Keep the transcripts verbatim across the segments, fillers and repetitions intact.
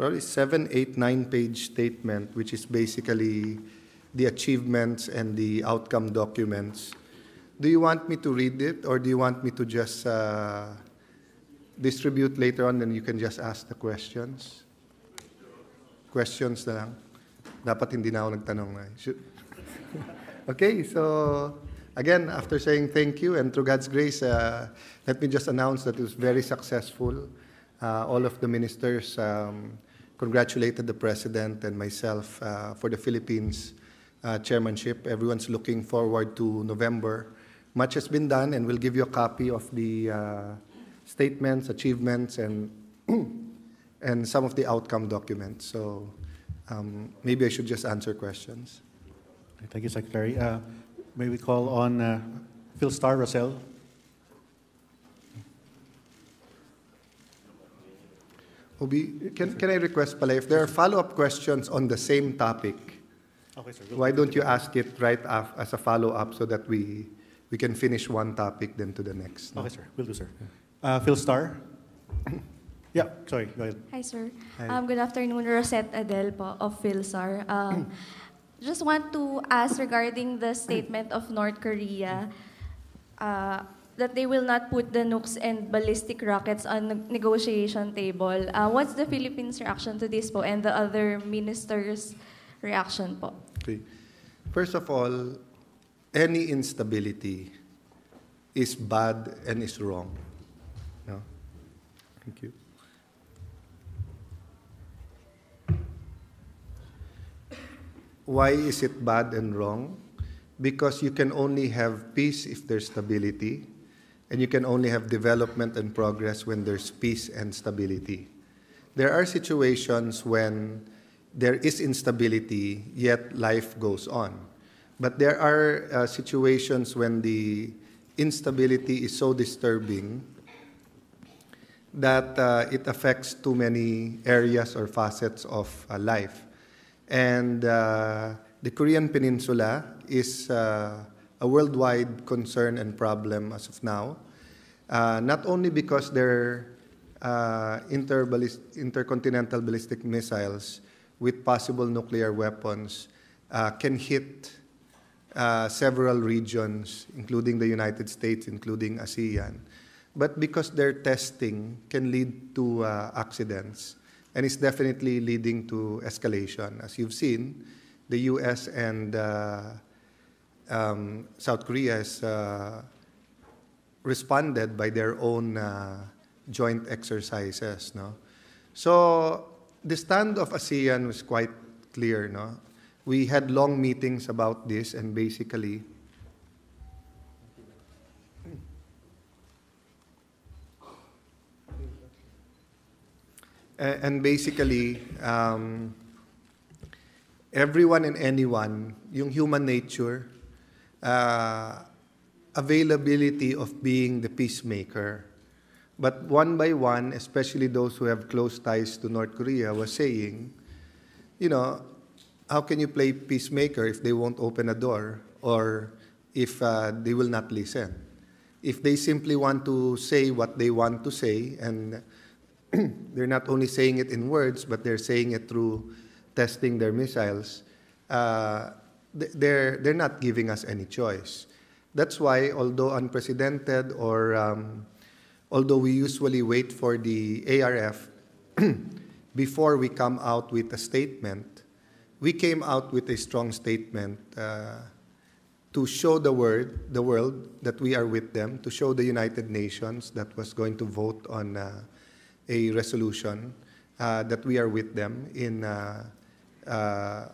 probably seven, eight, nine-page statement, which is basically the achievements and the outcome documents. Do you want me to read it, or do you want me to just uh, distribute later on, and you can just ask the questions? Questions na lang. Dapat hindi na ako nagtanong na. Okay, so again, after saying thank you, and through God's grace, uh, let me just announce that it was very successful. Uh, all of the ministers um, congratulated the President and myself uh, for the Philippines uh, chairmanship. Everyone's looking forward to November. Much has been done, and we'll give you a copy of the uh, statements, achievements, and, and some of the outcome documents. So um, maybe I should just answer questions. Thank you, Secretary. Uh, may we call on uh, Philstar, Rosell? Obi, can, can I request, Pala, if there are follow-up questions on the same topic, okay, sir, why don't you ask it right af as a follow-up so that we, we can finish one topic then to the next? No? Okay, sir. Will do, sir. Uh, Philstar? Yeah, sorry. Go ahead. Hi, sir. Hi. Um, good afternoon. Rosette Adelpo of Philstar. Um, Just want to ask regarding the statement of North Korea uh, that they will not put the nukes and ballistic rockets on the negotiation table. Uh, what's the Philippines' reaction to this, po, and the other ministers' reaction, po? Okay. First of all, any instability is bad and is wrong. No? Thank you. Why is it bad and wrong? Because you can only have peace if there's stability, and you can only have development and progress when there's peace and stability. There are situations when there is instability, yet life goes on. But there are uh, situations when the instability is so disturbing that uh, it affects too many areas or facets of uh, life. And uh, the Korean Peninsula is uh, a worldwide concern and problem as of now, uh, not only because their uh, inter intercontinental ballistic missiles with possible nuclear weapons uh, can hit uh, several regions, including the United States, including ASEAN, but because their testing can lead to uh, accidents. And it's definitely leading to escalation. As you've seen, the U S and uh, um, South Korea has uh, responded by their own uh, joint exercises. No? So the stand of ASEAN was quite clear. No? We had long meetings about this, and basically, And basically, um, everyone and anyone, yung human nature, uh, availability of being the peacemaker. But one by one, especially those who have close ties to North Korea, were saying, you know, how can you play peacemaker if they won't open a door or if uh, they will not listen? If they simply want to say what they want to say and they're not only saying it in words, but they're saying it through testing their missiles, uh, they're, they're not giving us any choice. That's why, although unprecedented, or um, although we usually wait for the A R F before we come out with a statement, we came out with a strong statement uh, to show the world, the world that we are with them, to show the United Nations that was going to vote on uh, a resolution uh, that we are with them in uh, uh,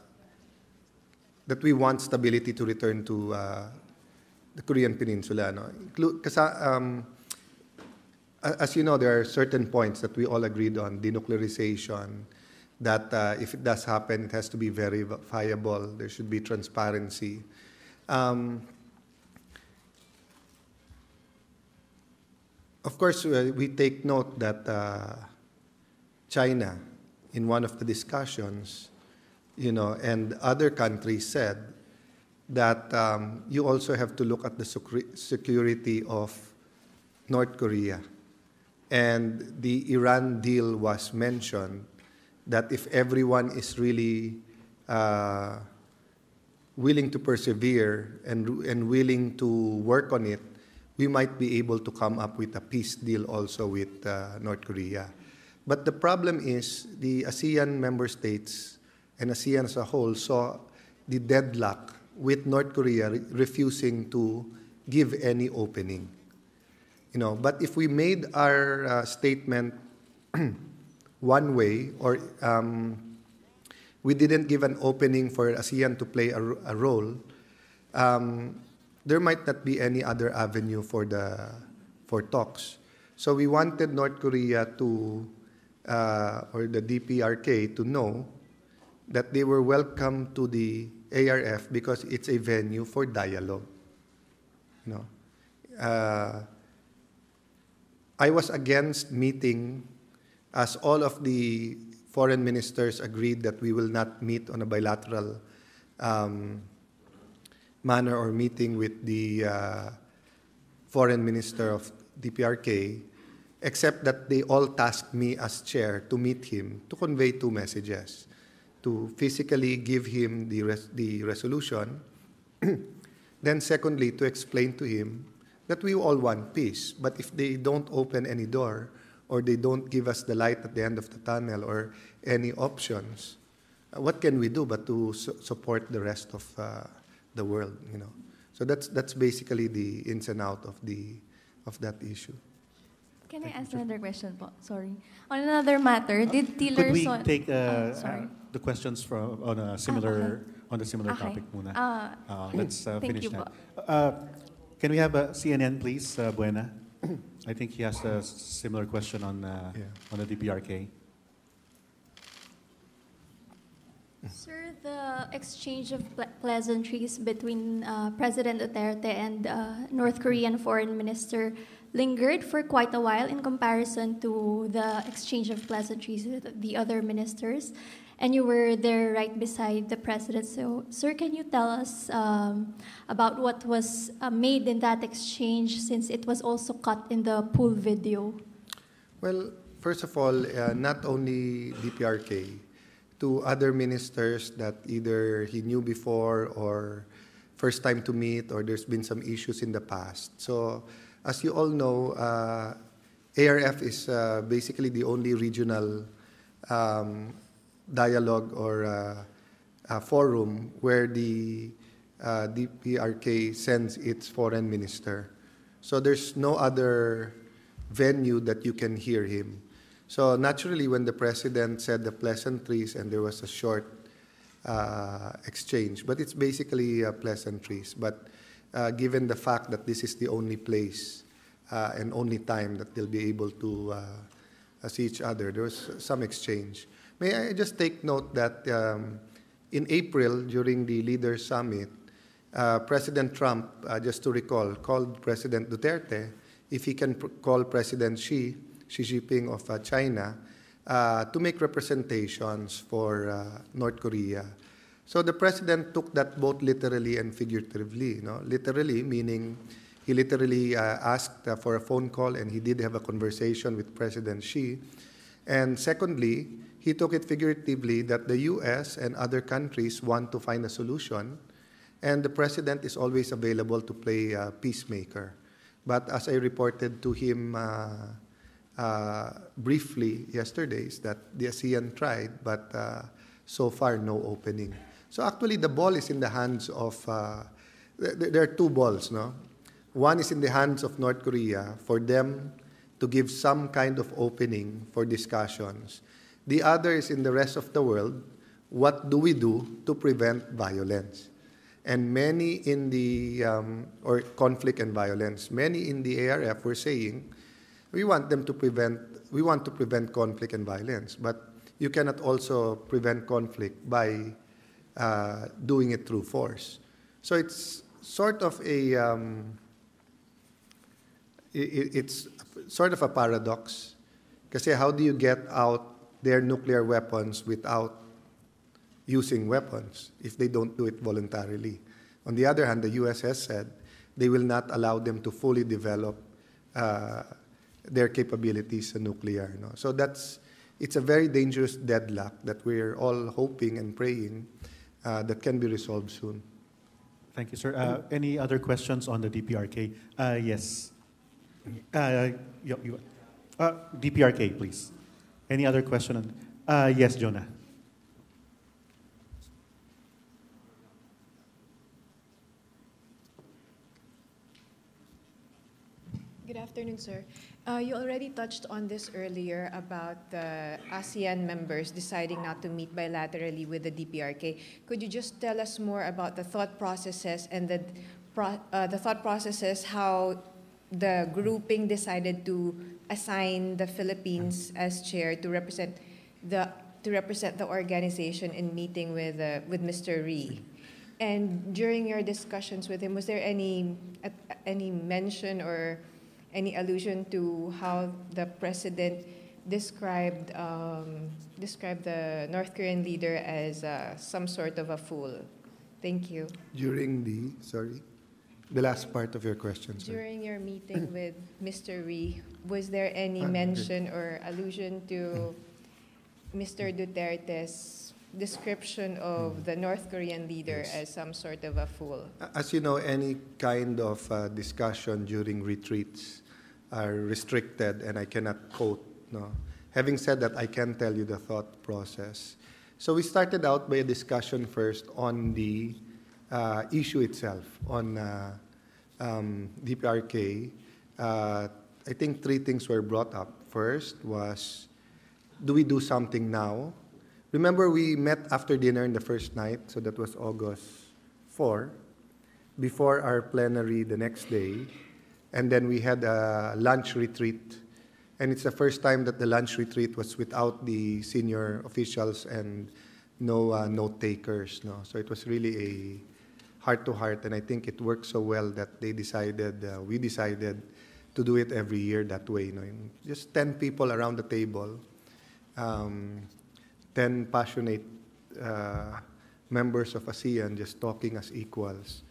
that we want stability to return to uh, the Korean Peninsula. No? Because, um, as you know, there are certain points that we all agreed on, denuclearization, that uh, if it does happen, it has to be verifiable. There should be transparency. Um, Of course, uh, we take note that uh, China, in one of the discussions, you know, and other countries said that um, you also have to look at the security of North Korea. And the Iran deal was mentioned that if everyone is really uh, willing to persevere and, and willing to work on it, we might be able to come up with a peace deal also with uh, North Korea. But the problem is the ASEAN member states and ASEAN as a whole saw the deadlock with North Korea re refusing to give any opening. You know, but if we made our uh, statement one way, or um, we didn't give an opening for ASEAN to play a, a role, um, there might not be any other avenue for the for talks. So we wanted North Korea to, uh, or the D P R K to know that they were welcome to the A R F because it's a venue for dialogue. You know, uh, I was against meeting, as all of the foreign ministers agreed that we will not meet on a bilateral um, manner or meeting with the uh, foreign minister of D P R K, except that they all tasked me as chair to meet him to convey two messages, to physically give him the, res the resolution, then secondly, to explain to him that we all want peace, but if they don't open any door, or they don't give us the light at the end of the tunnel or any options, what can we do but to su support the rest of uh, the world? You know, so that's that's basically the ins and out of the of that issue. Can I ask another question? Sorry, on another matter, did Tillerson? Could we take uh, oh, uh, the questions from on a similar ah, okay. on a similar okay. topic, Muna? Uh, uh, let's uh, finish you, that. Uh, can we have a C N N, please, uh, Buena? I think he has a similar question on uh, yeah. on the D P R K. Sir, the exchange of ple pleasantries between uh, President Duterte and uh, North Korean Foreign Minister lingered for quite a while in comparison to the exchange of pleasantries with the other ministers, and you were there right beside the president. So, sir, can you tell us um, about what was uh, made in that exchange, since it was also caught in the pool video? Well, first of all, uh, not only D P R K, to other ministers that either he knew before or first time to meet, or there's been some issues in the past. So, as you all know, uh, A R F is uh, basically the only regional um, dialogue or uh, a forum where the uh, D P R K sends its foreign minister. So there's no other venue that you can hear him. So naturally, when the president said the pleasantries, and there was a short uh, exchange, but it's basically uh, pleasantries. But uh, given the fact that this is the only place uh, and only time that they'll be able to uh, see each other, there was some exchange. May I just take note that um, in April, during the Leaders' Summit, uh, President Trump, uh, just to recall, called President Duterte, if he can pr call President Xi, Xi Jinping of uh, China, uh, to make representations for uh, North Korea. So the president took that both literally and figuratively. You know? Literally, meaning he literally uh, asked uh, for a phone call, and he did have a conversation with President Xi. And secondly, he took it figuratively that the U S and other countries want to find a solution, and the president is always available to play uh, peacemaker. But as I reported to him uh, uh, briefly yesterday, is that the ASEAN tried, but uh, so far no opening. So actually the ball is in the hands of, uh, th there are two balls, no? One is in the hands of North Korea for them to give some kind of opening for discussions. The other is in the rest of the world, what do we do to prevent violence? And many in the, um, or conflict and violence, many in the A R F were saying, we want them to prevent, we want to prevent conflict and violence, but you cannot also prevent conflict by uh, doing it through force. So it's sort of a, um, it, it's sort of a paradox, kasi how do you get out their nuclear weapons without using weapons if they don't do it voluntarily? On the other hand, the U S has said they will not allow them to fully develop uh, their capabilities in nuclear. No? So that's it's a very dangerous deadlock that we're all hoping and praying uh, that can be resolved soon. Thank you, sir. Uh, any other questions on the D P R K? Uh, yes. Uh, you, you, uh, D P R K, please. Any other question? On, uh, yes, Jonah. Good afternoon, sir. Uh, you already touched on this earlier about the uh, ASEAN members deciding not to meet bilaterally with the D P R K. Could you just tell us more about the thought processes and the, pro uh, the thought processes, how the grouping decided to assign the Philippines as chair to represent the, to represent the organization in meeting with, uh, with Mister Rhee? And during your discussions with him, was there any, uh, any mention or any allusion to how the president described um, described the North Korean leader as uh, some sort of a fool? Thank you. During the sorry, the last part of your question. Sorry. During your meeting with Mister Rhee, was there any ah, mention okay. or allusion to Mister Duterte's description of the North Korean leader yes. as some sort of a fool? As you know, any kind of uh, discussion during retreats are restricted, and I cannot quote. No. Having said that, I can tell you the thought process. So we started out by a discussion first on the uh, issue itself, on uh, um, D P R K. Uh, I think three things were brought up. First was, do we do something now? Remember, we met after dinner in the first night, so that was August fourth, before our plenary the next day. And then we had a lunch retreat. And it's the first time that the lunch retreat was without the senior officials and no uh, note-takers. No? So it was really a heart-to-heart, and I think it worked so well that they decided, uh, we decided to do it every year that way. You know? Just ten people around the table, um, ten passionate uh, members of ASEAN just talking as equals.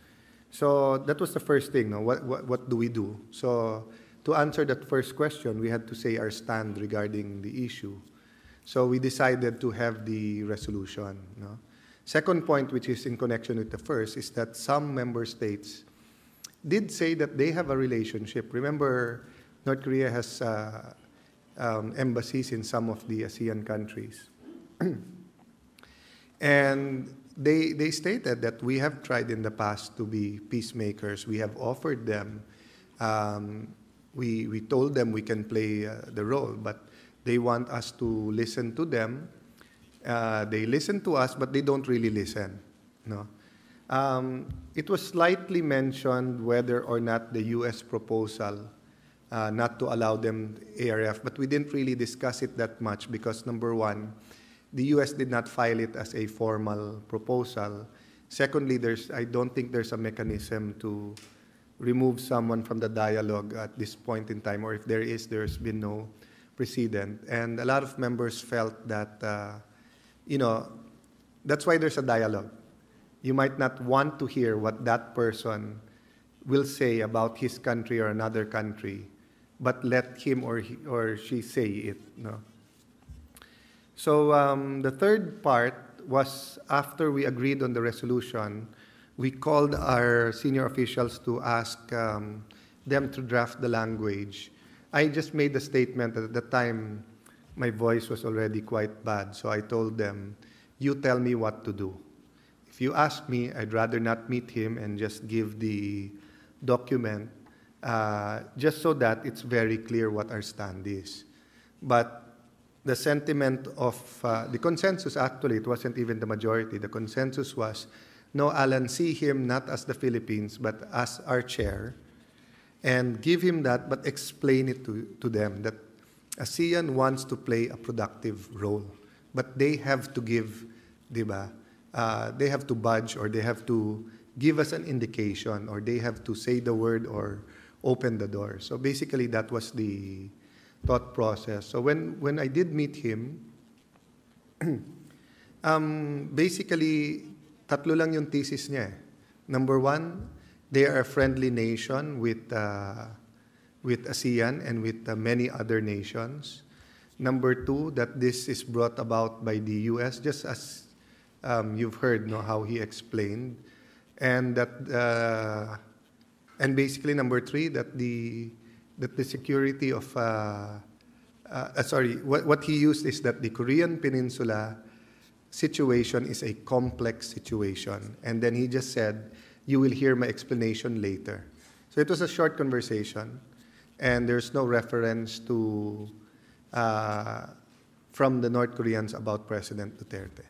So that was the first thing. No? What, what, what do we do? So to answer that first question, we had to say our stand regarding the issue. So we decided to have the resolution. No? Second point, which is in connection with the first, is that some member states did say that they have a relationship. Remember, North Korea has uh, um, embassies in some of the ASEAN countries. And they, they stated that we have tried in the past to be peacemakers. We have offered them, um, we, we told them we can play uh, the role, but they want us to listen to them. Uh, they listen to us, but they don't really listen. No? Um, it was slightly mentioned whether or not the U S proposal uh, not to allow them A R F, but we didn't really discuss it that much because, number one, the U S did not file it as a formal proposal. Secondly, there's, I don't think there's a mechanism to remove someone from the dialogue at this point in time, or if there is, there's been no precedent. And a lot of members felt that, uh, you know, that's why there's a dialogue. You might not want to hear what that person will say about his country or another country, but let him or, he, or she say it, you know? So um, the third part was after we agreed on the resolution, we called our senior officials to ask um, them to draft the language. I just made the statement that at the time my voice was already quite bad, so I told them, you tell me what to do. If you ask me, I'd rather not meet him and just give the document uh, just so that it's very clear what our stand is. But the sentiment of uh, the consensus, actually, it wasn't even the majority. The consensus was, no, Alan, see him not as the Philippines, but as our chair, and give him that, but explain it to, to them that ASEAN wants to play a productive role, but they have to give, diba, uh, they have to budge, or they have to give us an indication, or they have to say the word or open the door. So basically, that was the thought process. So when, when I did meet him, um, basically, tatlo lang yung thesis niya. Number one, they are a friendly nation with, uh, with ASEAN and with uh, many other nations. Number two, that this is brought about by the U S, just as um, you've heard, no, how he explained. And that, uh, and basically number three, that the that the security of, uh, uh, sorry, what, what he used is that the Korean Peninsula situation is a complex situation. And then he just said, you will hear my explanation later. So it was a short conversation, and there's no reference to uh, from the North Koreans about President Duterte.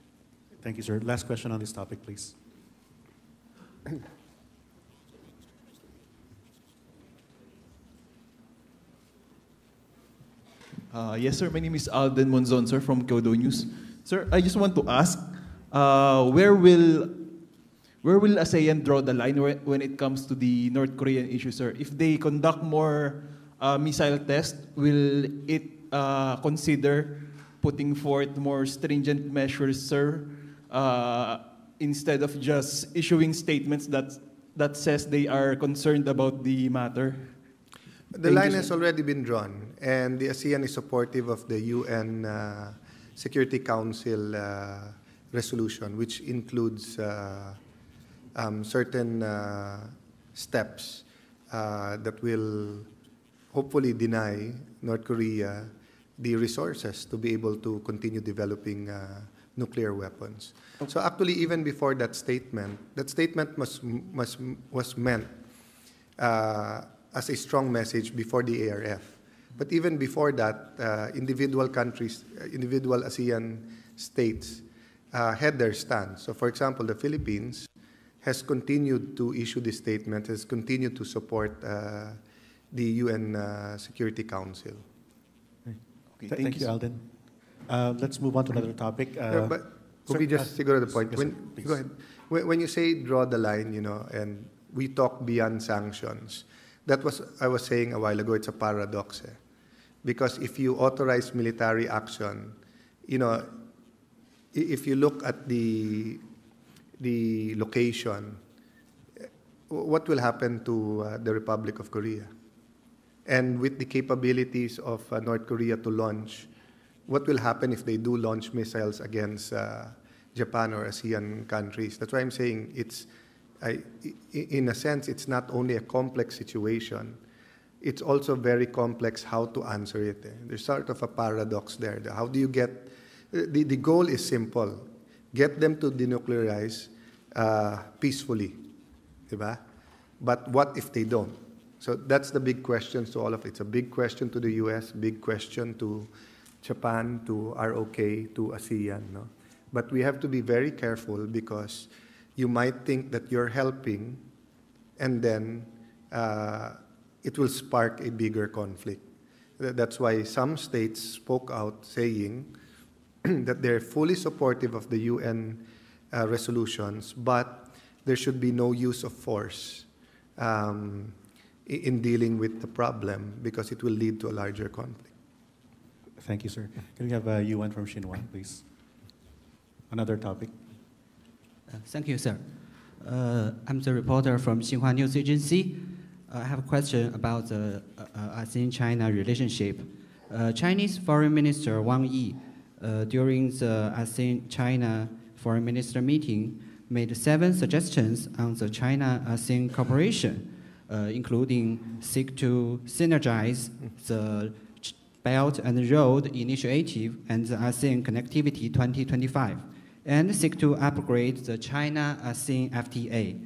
Thank you, sir. Last question on this topic, please. Uh, yes, sir. My name is Alden Monzon, sir, from Kyodo News. Sir, I just want to ask, uh, where will Where will ASEAN draw the line when it comes to the North Korean issue, sir? If they conduct more uh, missile tests, will it uh, consider putting forth more stringent measures, sir, uh, instead of just issuing statements that that says they are concerned about the matter? The line has already been drawn, and the ASEAN is supportive of the U N uh, Security Council uh, resolution, which includes Uh, Um, certain uh, steps uh, that will hopefully deny North Korea the resources to be able to continue developing uh, nuclear weapons. Okay. So actually, even before that statement, that statement must, must, was meant uh, as a strong message before the A R F. But even before that, uh, individual countries, individual ASEAN states uh, had their stance. So for example, the Philippines has continued to issue this statement, has continued to support uh, the U N uh, Security Council. Okay, Th thank, thank you, Alden. Uh, let's move on to another topic. Uh, no, but sir, we just uh, figure out the point. Yes, when, sir, go ahead. When, when you say draw the line, you know, and we talk beyond sanctions, that was I was saying a while ago. It's a paradox, eh? Because if you authorize military action, you know, if you look at the the location, what will happen to uh, the Republic of Korea? And with the capabilities of uh, North Korea to launch, what will happen if they do launch missiles against uh, Japan or ASEAN countries? That's why I'm saying it's, I, in a sense, it's not only a complex situation, it's also very complex how to answer it. Eh? There's sort of a paradox there. How do you get, the, the goal is simple. Get them to denuclearize uh, peacefully, diba? But what if they don't? So that's the big question to all of it. It's a big question to the U S, big question to Japan, to R O K, to ASEAN. No? But we have to be very careful because you might think that you're helping and then uh, it will spark a bigger conflict. That's why some states spoke out saying that they're fully supportive of the U N uh, resolutions, but there should be no use of force um, in dealing with the problem because it will lead to a larger conflict. Thank you, sir. Can we have uh, Yuan from Xinhua, please? Another topic. Uh, thank you, sir. Uh, I'm the reporter from Xinhua News Agency. I have a question about the uh, ASEAN-China relationship. Uh, Chinese Foreign Minister Wang Yi Uh, during the ASEAN-China Foreign Minister meeting, made seven suggestions on the China-ASEAN cooperation, uh, including seek to synergize the Belt and Road Initiative and the ASEAN Connectivity twenty twenty-five, and seek to upgrade the China-ASEAN F T A.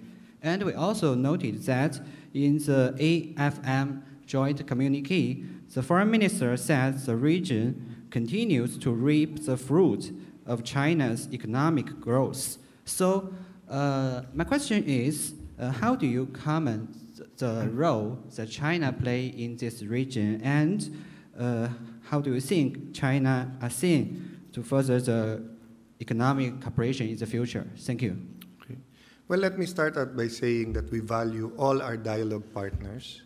And we also noted that in the A F M joint communique, the Foreign Minister said the region continues to reap the fruit of China's economic growth. So uh, my question is, uh, how do you comment the role that China plays in this region, and uh, how do you think China is seen to further the economic cooperation in the future? Thank you. Okay. Well, let me start out by saying that we value all our dialogue partners.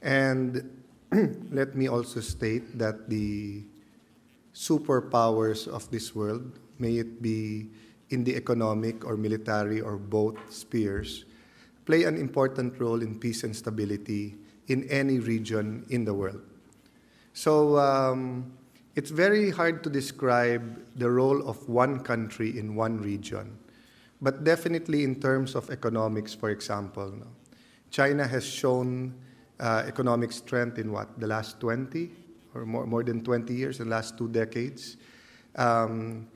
And let me also state that the superpowers of this world, may it be in the economic or military or both spheres, play an important role in peace and stability in any region in the world. So um, It's very hard to describe the role of one country in one region, but definitely in terms of economics, for example, no? China has shown uh, economic strength in what, the last twenty or more, more than twenty years, the last two decades. Um,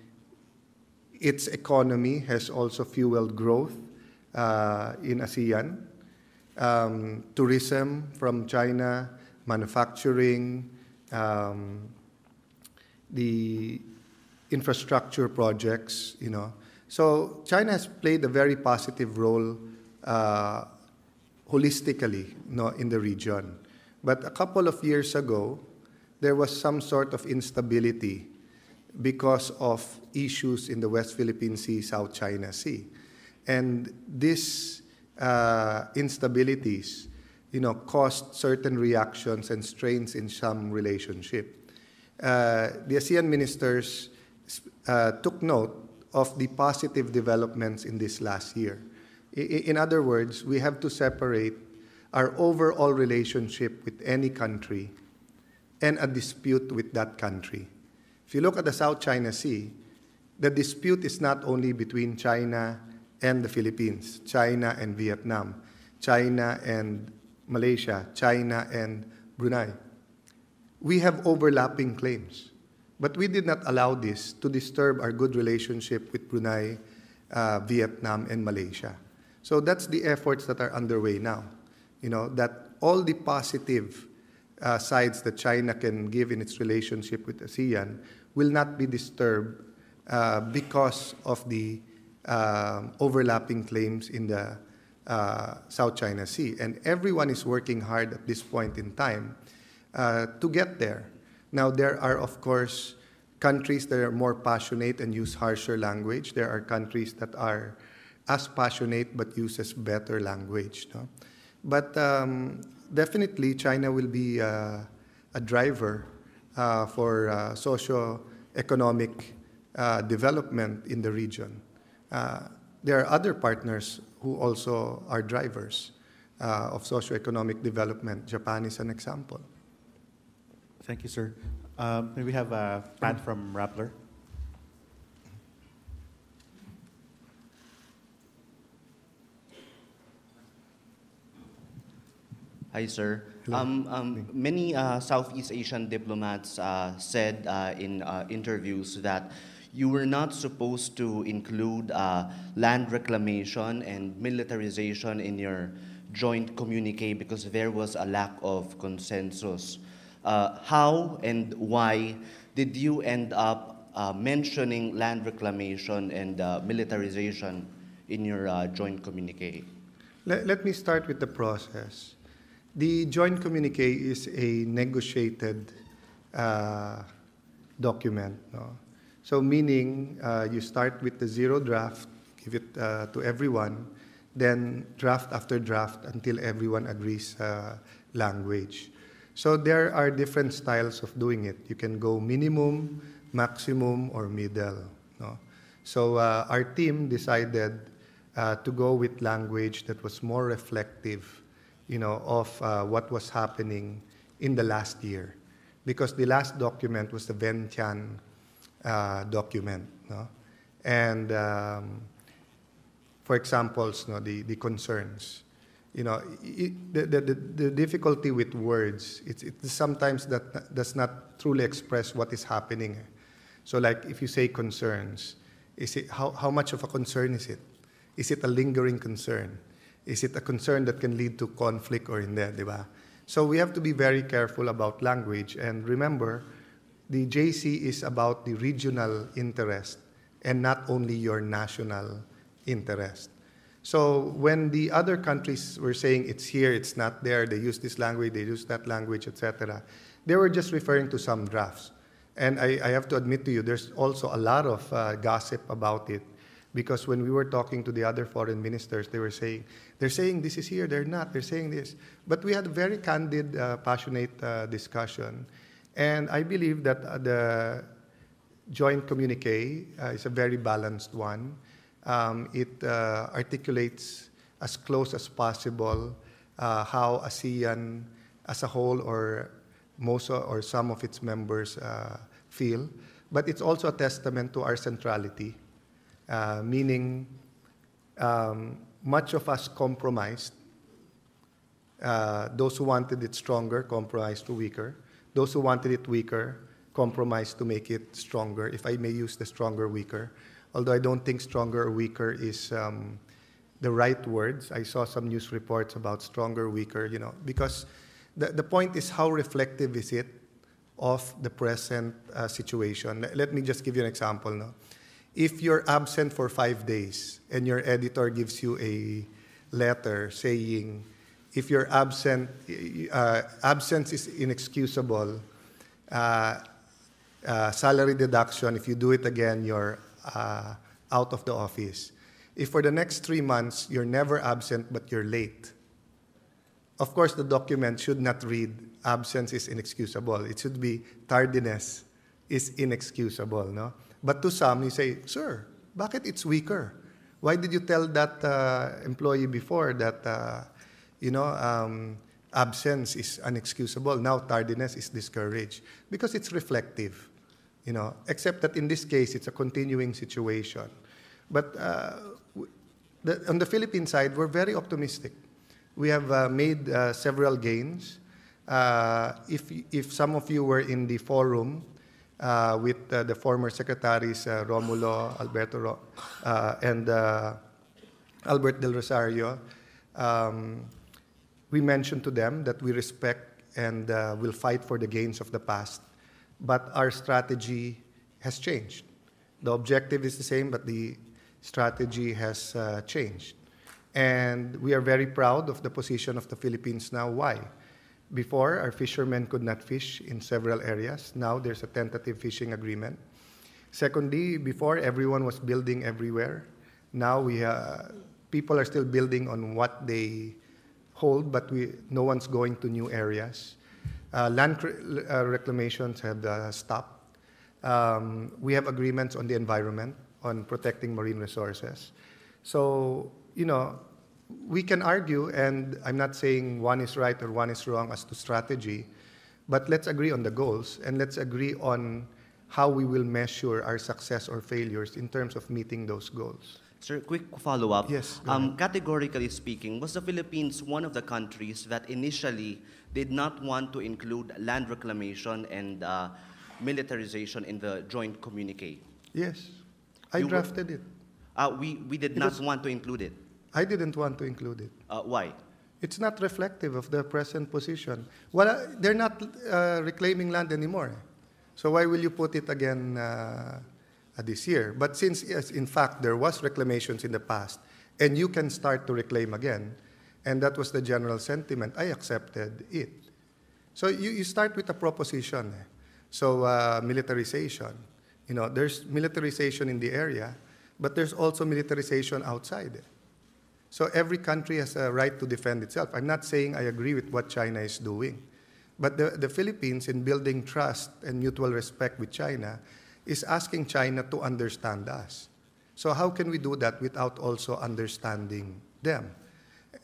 its economy has also fueled growth uh, in ASEAN. Um, tourism from China, manufacturing, um, the infrastructure projects, you know. So China has played a very positive role uh, holistically, you know, in the region. But a couple of years ago, there was some sort of instability because of issues in the West Philippine Sea, South China Sea. And these uh, instabilities, you know, caused certain reactions and strains in some relationship. Uh, the ASEAN ministers uh, took note of the positive developments in this last year. I, in other words, we have to separate our overall relationship with any country and a dispute with that country. If you look at the South China Sea, the dispute is not only between China and the Philippines, China and Vietnam, China and Malaysia, China and Brunei. We have overlapping claims, but we did not allow this to disturb our good relationship with Brunei, uh, Vietnam, and Malaysia. So that's the efforts that are underway now. You know, that all the positive Uh, sides that China can give in its relationship with ASEAN will not be disturbed uh, because of the uh, overlapping claims in the uh, South China Sea. And everyone is working hard at this point in time uh, to get there. Now, there are, of course, countries that are more passionate and use harsher language. There are countries that are as passionate but uses better language. No? But um, definitely, China will be uh, a driver uh, for uh, socio-economic uh, development in the region. Uh, there are other partners who also are drivers uh, of socio-economic development. Japan is an example. Thank you, sir. Um, we have uh, Pat from Rappler. Hi, sir. Um, um, many uh, Southeast Asian diplomats uh, said uh, in uh, interviews that you were not supposed to include uh, land reclamation and militarization in your joint communique because there was a lack of consensus. Uh, how and why did you end up uh, mentioning land reclamation and uh, militarization in your uh, joint communique? Let, let me start with the process. The joint communique is a negotiated uh, document. No? So meaning uh, you start with the zero draft, give it uh, to everyone, then draft after draft until everyone agrees uh, language. So there are different styles of doing it. You can go minimum, maximum, or middle. No? So uh, our team decided uh, to go with language that was more reflective, you know, of uh, what was happening in the last year. Because the last document was the Vientiane uh, document. No? And, um, for examples, no, the, the concerns. You know, it, the, the, the difficulty with words, it's, it's sometimes that does not truly express what is happening. So like if you say concerns, is it, how, how much of a concern is it? Is it a lingering concern? Is it a concern that can lead to conflict or in there, diba? So we have to be very careful about language. And remember, the J C is about the regional interest and not only your national interest. So when the other countries were saying it's here, it's not there, they use this language, they use that language, et cetera, they were just referring to some drafts. And I, I have to admit to you, there's also a lot of uh, gossip about it. Because when we were talking to the other foreign ministers, they were saying, they're saying this is here, they're not, they're saying this. But we had a very candid, uh, passionate uh, discussion. And I believe that uh, the joint communique uh, is a very balanced one. Um, it uh, articulates as close as possible uh, how ASEAN as a whole or most or some of its members uh, feel, but it's also a testament to our centrality, uh, meaning um, much of us compromised. Uh, those who wanted it stronger compromised to weaker. Those who wanted it weaker compromised to make it stronger, if I may use the stronger weaker. Although I don't think stronger or weaker is um, the right words. I saw some news reports about stronger, weaker, you know, because the, the point is how reflective is it of the present uh, situation. Let me just give you an example now. If you're absent for five days and your editor gives you a letter saying, if you're absent, uh, absence is inexcusable, uh, uh, salary deduction, if you do it again, you're uh, out of the office. If for the next three months you're never absent but you're late, of course the document should not read absence is inexcusable. It should be tardiness is inexcusable, no? But to some, you say, sir, bakit it's weaker? Why did you tell that uh, employee before that uh, you know um, absence is unexcusable? Now tardiness is discouraged because it's reflective, you know. Except that in this case it's a continuing situation, but. Uh, The, on the Philippine side, we're very optimistic. We have uh, made uh, several gains. Uh, if, if some of you were in the forum uh, with uh, the former secretaries uh, Romulo, Alberto, uh, and uh, Albert Del Rosario, um, we mentioned to them that we respect and uh, will fight for the gains of the past, but our strategy has changed. The objective is the same, but the strategy has uh, changed. And we are very proud of the position of the Philippines now. Why? Before, our fishermen could not fish in several areas. Now there's a tentative fishing agreement. Secondly, before everyone was building everywhere. Now we uh, people are still building on what they hold, but we, no one's going to new areas. Uh, land uh, reclamations have uh, stopped. Um, we have agreements on the environment, on protecting marine resources. So, you know, we can argue, and I'm not saying one is right or one is wrong as to strategy, but let's agree on the goals, and let's agree on how we will measure our success or failures in terms of meeting those goals. Sir, quick follow-up. Yes. Um, categorically speaking, was the Philippines one of the countries that initially did not want to include land reclamation and uh, militarization in the joint communique? Yes. I you drafted were, it. Uh, we, we did it not was, want to include it. I didn't want to include it. Uh, why? It's not reflective of the present position. Well, uh, they're not uh, reclaiming land anymore. So why will you put it again uh, uh, this year? But since, yes, in fact, there was reclamations in the past, and you can start to reclaim again, and that was the general sentiment, I accepted it. So you, you start with a proposition. So uh, militarization. You know, there's militarization in the area, but there's also militarization outside. So every country has a right to defend itself. I'm not saying I agree with what China is doing, but the, the Philippines, in building trust and mutual respect with China, is asking China to understand us. So how can we do that without also understanding them?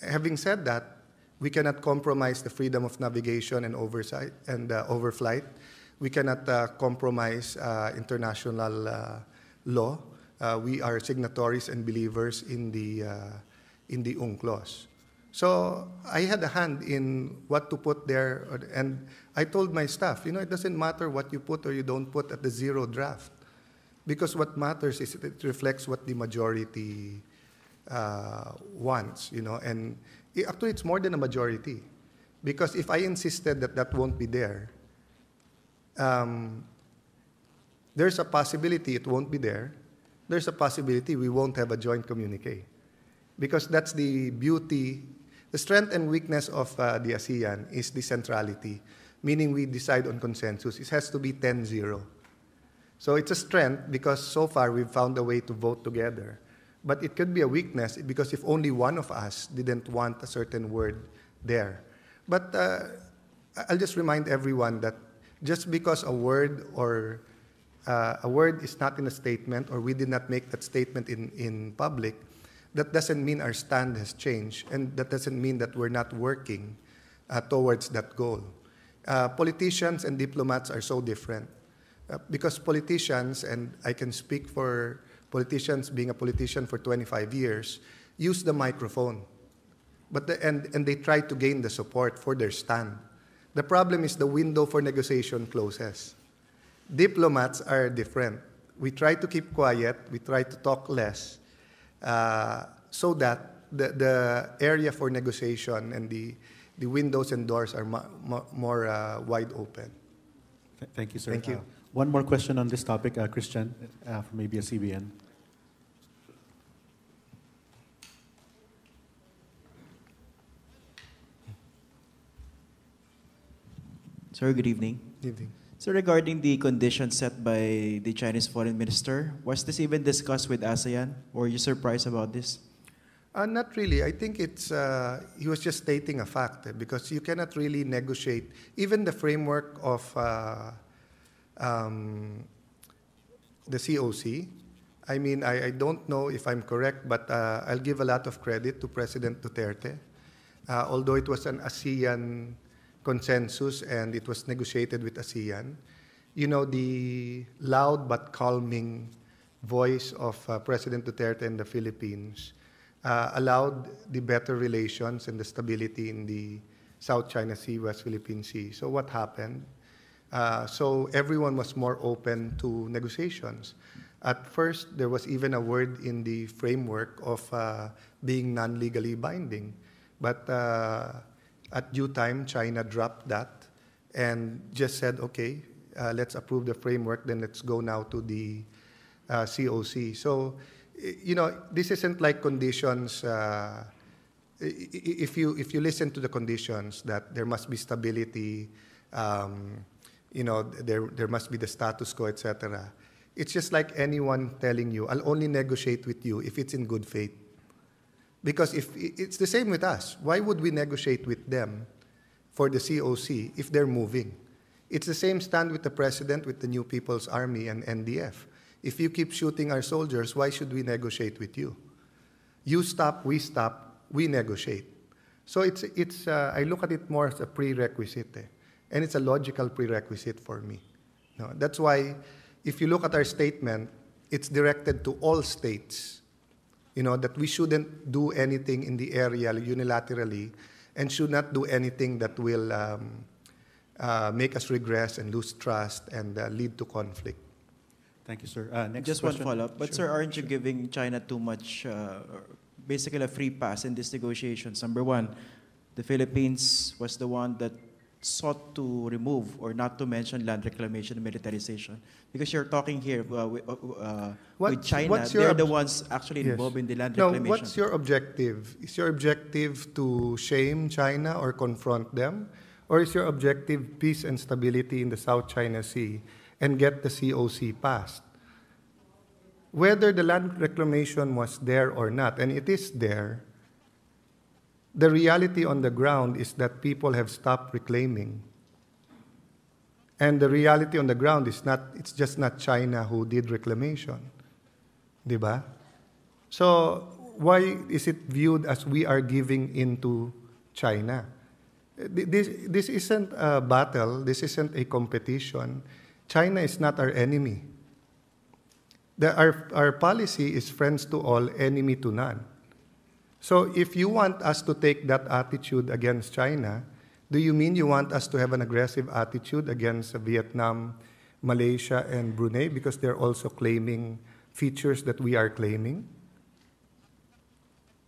Having said that, we cannot compromise the freedom of navigation and oversight and uh, overflight. We cannot uh, compromise uh, international uh, law. Uh, we are signatories and believers in the, uh, in the UNCLOS. So I had a hand in what to put there, and I told my staff, you know, it doesn't matter what you put or you don't put at the zero draft, because what matters is it reflects what the majority uh, wants, you know, and it, actually it's more than a majority, because if I insisted that that won't be there, Um, there's a possibility it won't be there. There's a possibility we won't have a joint communique. Because that's the beauty, the strength and weakness of uh, the ASEAN is the centrality, meaning we decide on consensus. It has to be ten zero. So it's a strength because so far we've found a way to vote together. But it could be a weakness because if only one of us didn't want a certain word there. But uh, I'll just remind everyone that just because a word or uh, a word is not in a statement, or we did not make that statement in, in public, that doesn't mean our stand has changed, and that doesn't mean that we're not working uh, towards that goal. Uh, politicians and diplomats are so different. uh, because politicians, and I can speak for politicians being a politician for twenty-five years, use the microphone. But the, and, and they try to gain the support for their stand. The problem is the window for negotiation closes. Diplomats are different. We try to keep quiet. We try to talk less uh, so that the, the area for negotiation and the, the windows and doors are mo mo more uh, wide open. Th thank you, sir. Thank you. Uh, one more question on this topic, uh, Christian, uh, from A B S C B N. Sir, good evening. Good evening. So regarding the conditions set by the Chinese foreign minister, was this even discussed with ASEAN? Or were you surprised about this? Uh, not really. I think it's, uh, he was just stating a fact eh, because you cannot really negotiate. Even the framework of uh, um, the C O C, I mean, I, I don't know if I'm correct, but uh, I'll give a lot of credit to President Duterte. Uh, although it was an ASEAN consensus and it was negotiated with ASEAN. You know, the loud but calming voice of uh, President Duterte in the Philippines uh, allowed the better relations and the stability in the South China Sea, West Philippine Sea. So what happened? Uh, so everyone was more open to negotiations. At first, there was even a word in the framework of uh, being non-legally binding. But uh, at due time, China dropped that and just said, okay, uh, let's approve the framework, then let's go now to the uh, C O C. So, you know, this isn't like conditions. Uh, if, you, if you listen to the conditions that there must be stability, um, you know, there, there must be the status quo, et cetera. It's just like anyone telling you, I'll only negotiate with you if it's in good faith. Because if it's the same with us. Why would we negotiate with them for the C O C if they're moving? It's the same stand with the president, with the New People's Army and N D F. If you keep shooting our soldiers, why should we negotiate with you? You stop, we stop, we negotiate. So it's, it's, uh, I look at it more as a prerequisite. Eh? And it's a logical prerequisite for me. No, that's why if you look at our statement, it's directed to all states. You know, that we shouldn't do anything in the area unilaterally and should not do anything that will um, uh, make us regress and lose trust and uh, lead to conflict. Thank you, sir. Uh, next Just question. one follow-up. But, sure. sir, aren't you sure. giving China too much, uh, basically a free pass in these negotiations? Number one, the Philippines was the one that sought to remove or not to mention land reclamation and militarization. Because you're talking here uh, with, uh, what, with China, they're the ones actually involved yes. in the land no, reclamation. What's your objective? Is your objective to shame China or confront them? Or is your objective peace and stability in the South China Sea and get the C O C passed? Whether the land reclamation was there or not, and it is there, the reality on the ground is that people have stopped reclaiming. And the reality on the ground is not, it's just not China who did reclamation. Diba? So why is it viewed as we are giving in to China? This, this isn't a battle. This isn't a competition. China is not our enemy. The, our, our policy is friends to all, enemy to none. So if you want us to take that attitude against China, do you mean you want us to have an aggressive attitude against Vietnam, Malaysia, and Brunei because they're also claiming features that we are claiming?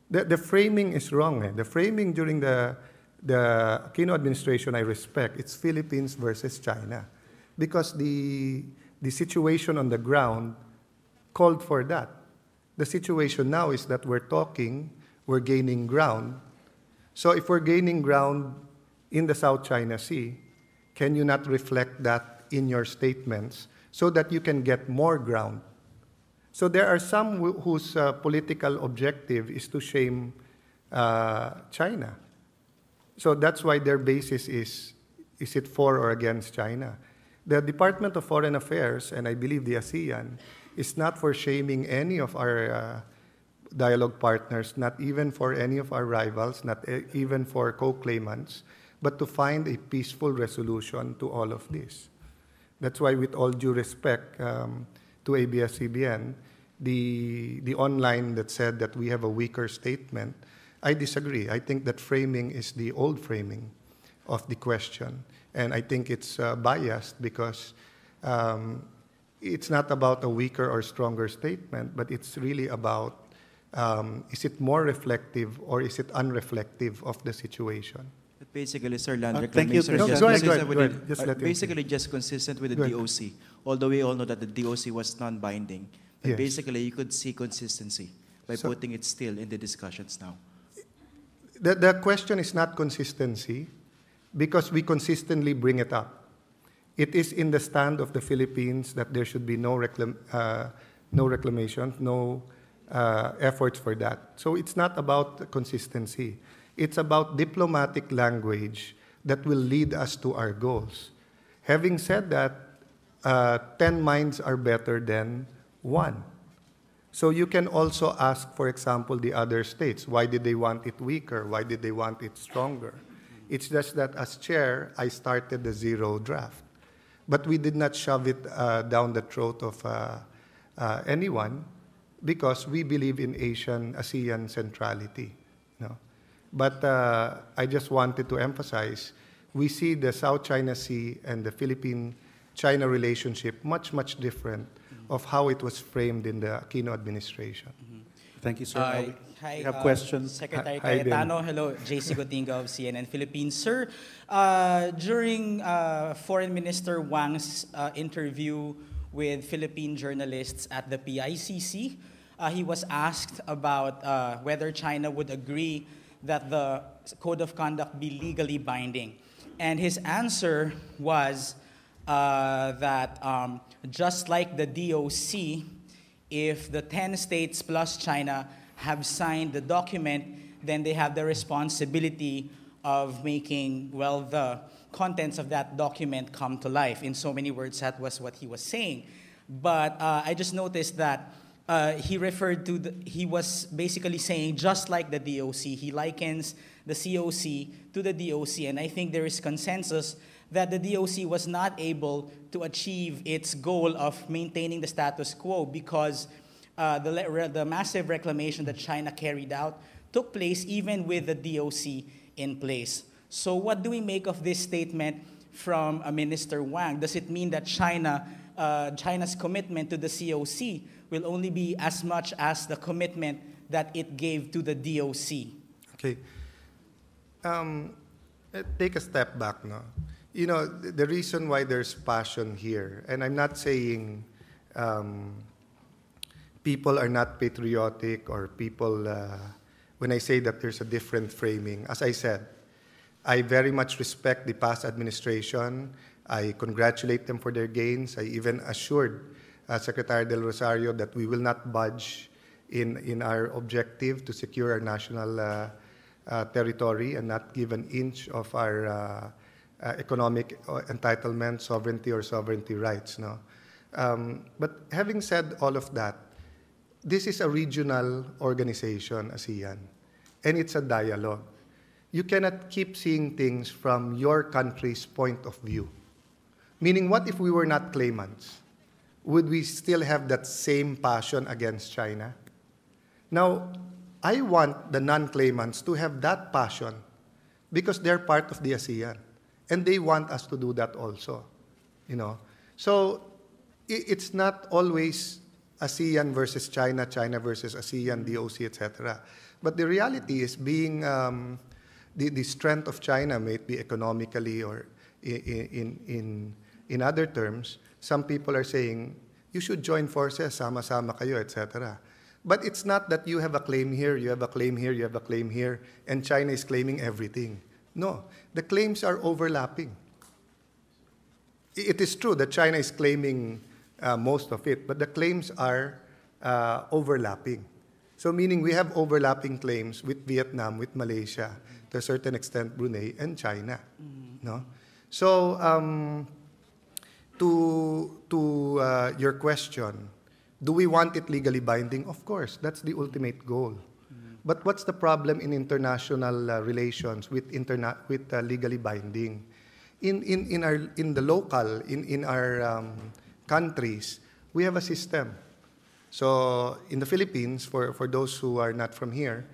The, the framing is wrong. Eh? The framing during the, the Aquino administration, I respect, it's Philippines versus China because the, the situation on the ground called for that. The situation now is that we're talking we're gaining ground. So if we're gaining ground in the South China Sea, can you not reflect that in your statements so that you can get more ground? So there are some wh whose uh, political objective is to shame uh, China. So that's why their basis is, is it for or against China? The Department of Foreign Affairs, and I believe the ASEAN, is not for shaming any of our uh, dialogue partners, not even for any of our rivals, not even for co-claimants, but to find a peaceful resolution to all of this. That's why, with all due respect um, to A B S C B N, the, the online that said that we have a weaker statement, I disagree. I think that framing is the old framing of the question. And I think it's uh, biased because um, it's not about a weaker or stronger statement, but it's really about um, is it more reflective or is it unreflective of the situation? But basically, sir, land uh, reclamation no, is just, basically just consistent with the D O C, although we all know that the D O C was non-binding. But yes. Basically, you could see consistency by so, putting it still in the discussions now. The, the question is not consistency, because we consistently bring it up. It is in the stand of the Philippines that there should be no, reclam uh, no reclamation, no uh, efforts for that. So it's not about consistency. It's about diplomatic language that will lead us to our goals. Having said that, uh, ten minds are better than one. So you can also ask, for example, the other states, why did they want it weaker? Why did they want it stronger? It's just that as chair, I started the zero draft. But we did not shove it uh, down the throat of uh, uh, anyone because we believe in Asian, ASEAN centrality. You know? But uh, I just wanted to emphasize, we see the South China Sea and the Philippine-China relationship much, much different of how it was framed in the Aquino administration. Mm-hmm. Thank you, sir. Uh, hi, we have uh, questions. Secretary hi, Cayetano. Hi, hello, J C Gotinga of C N N Philippines. Sir, uh, during uh, Foreign Minister Wang's uh, interview with Philippine journalists at the P I C C, uh, he was asked about uh, whether China would agree that the code of conduct be legally binding. And his answer was, Uh, that um, just like the D O C, if the ten states plus China have signed the document, then they have the responsibility of making, well, the contents of that document come to life. In so many words, that was what he was saying. But uh, I just noticed that uh, he referred to, the, he was basically saying just like the D O C, he likens the C O C to the D O C, and I think there is consensus that the D O C was not able to achieve its goal of maintaining the status quo because uh, the, the massive reclamation that China carried out took place even with the D O C in place. So what do we make of this statement from uh, Minister Wang? Does it mean that China, uh, China's commitment to the C O C will only be as much as the commitment that it gave to the D O C? Okay. Um, take a step back now. You know, the reason why there's passion here, and I'm not saying um, people are not patriotic or people, uh, when I say that there's a different framing, as I said, I very much respect the past administration. I congratulate them for their gains. I even assured uh, Secretary Del Rosario that we will not budge in, in our objective to secure our national uh, uh, territory and not give an inch of our uh, Uh, economic entitlement, sovereignty, or sovereignty rights. No? Um, but having said all of that, this is a regional organization, ASEAN, and it's a dialogue. You cannot keep seeing things from your country's point of view. Meaning, what if we were not claimants? Would we still have that same passion against China? Now, I want the non-claimants to have that passion because they're part of the ASEAN. And they want us to do that also, you know. So it's not always ASEAN versus China, China versus ASEAN, D O C, et cetera. But the reality is being um, the, the strength of China may be economically or in, in, in other terms, some people are saying, you should join forces, sama-sama kayo, et cetera. But it's not that you have a claim here, you have a claim here, you have a claim here, and China is claiming everything. No, the claims are overlapping. It is true that China is claiming uh, most of it, but the claims are uh, overlapping. So meaning we have overlapping claims with Vietnam, with Malaysia, to a certain extent Brunei, and China. Mm-hmm. No? So um, to, to uh, your question, do we want it legally binding? Of course, that's the ultimate goal. But what's the problem in international uh, relations with, interna with uh, legally binding? in in in our in the local in in our um, countries, we have a system. So in the Philippines, for for those who are not from here,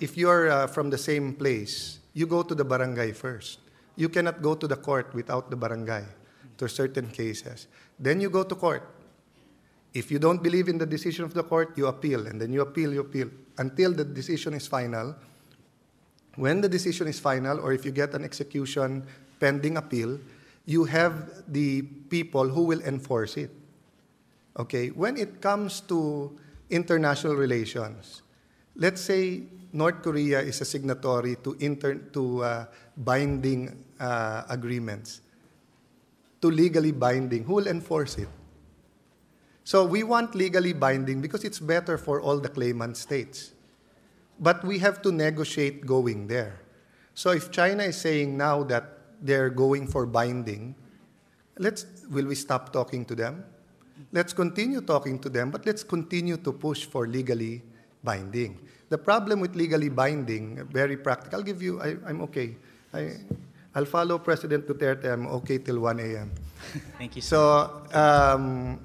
if you're uh, from the same place, you go to the barangay first. You cannot go to the court without the barangay to certain cases. Then you go to court. If you don't believe in the decision of the court, you appeal, and then you appeal, you appeal, until the decision is final. When the decision is final, or if you get an execution pending appeal, you have the people who will enforce it. Okay, when it comes to international relations, let's say North Korea is a signatory to, inter to uh, binding uh, agreements, to legally binding. Who will enforce it? So we want legally binding because it's better for all the claimant states. But we have to negotiate going there. So if China is saying now that they're going for binding, let's, will we stop talking to them? Let's continue talking to them, but let's continue to push for legally binding. The problem with legally binding, very practical. I'll give you, I, I'm okay. I, I'll follow President Duterte. I'm okay till one A M Thank you. So um,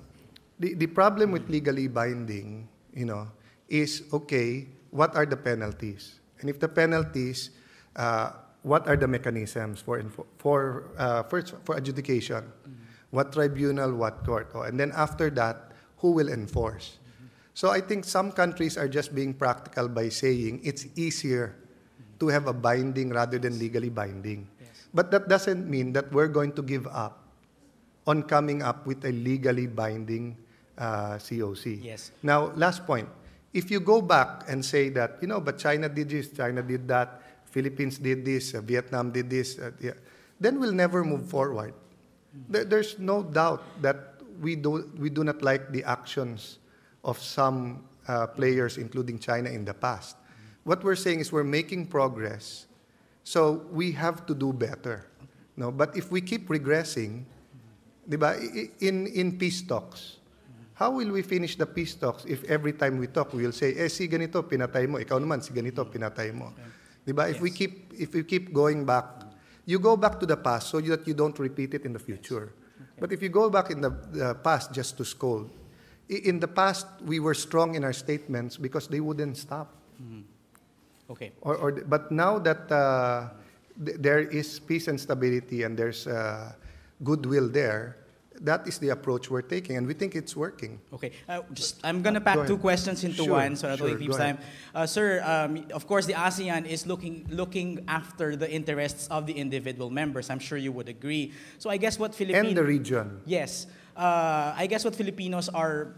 the, the problem with legally binding, you know, is, okay, what are the penalties? And if the penalties, uh, what are the mechanisms for, for, uh, first for adjudication? Mm-hmm. What tribunal, what court? Oh, and then after that, who will enforce? Mm-hmm. So I think some countries are just being practical by saying it's easier mm-hmm. to have a binding rather than legally binding. Yes. But that doesn't mean that we're going to give up on coming up with a legally binding uh, C O C. Yes. Now, last point. If you go back and say that, you know, but China did this, China did that, Philippines did this, uh, Vietnam did this, uh, yeah, then we'll never move forward. There, there's no doubt that we do, we do not like the actions of some uh, players, including China, in the past. What we're saying is we're making progress, so we have to do better. No, but if we keep regressing, diba, in, in peace talks, how will we finish the peace talks if every time we talk we will say, eh, si ganito, pinatay mo. Ikaw naman, si ganito, pinatay mo. Okay. Diba? Yes. If we keep, if we keep going back, you go back to the past so that you don't repeat it in the future. Yes. Okay. But if you go back in the, the past just to scold, in the past we were strong in our statements because they wouldn't stop. Mm. Okay. Or, or, but now that uh, th there is peace and stability and there's uh, goodwill there, that is the approach we're taking, and we think it's working. Okay. Uh, just, I'm going to pack go two ahead. questions into sure, one so that sure, we keep time. Uh, sir, um, of course, the ASEAN is looking looking after the interests of the individual members. I'm sure you would agree. So I guess what Filipinos... And the region. Yes. Uh, I guess what Filipinos are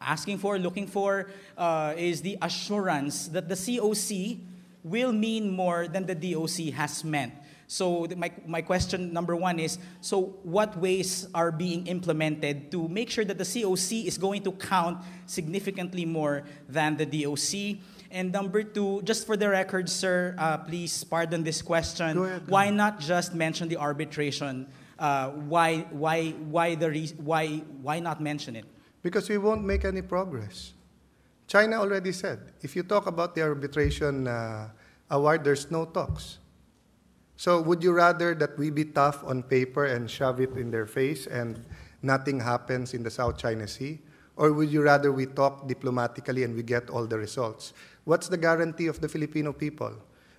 asking for, looking for, uh, is the assurance that the C O C will mean more than the D O C has meant. So my, my question number one is, so what ways are being implemented to make sure that the C O C is going to count significantly more than the D O C? And number two, just for the record, sir, uh, please pardon this question. Go ahead, go why ahead. Not just mention the arbitration? Uh, why, why, why, the re why, why not mention it? Because we won't make any progress. China already said, if you talk about the arbitration uh, award, there's no talks. So would you rather that we be tough on paper and shove it in their face and nothing happens in the South China Sea? Or would you rather we talk diplomatically and we get all the results? What's the guarantee of the Filipino people?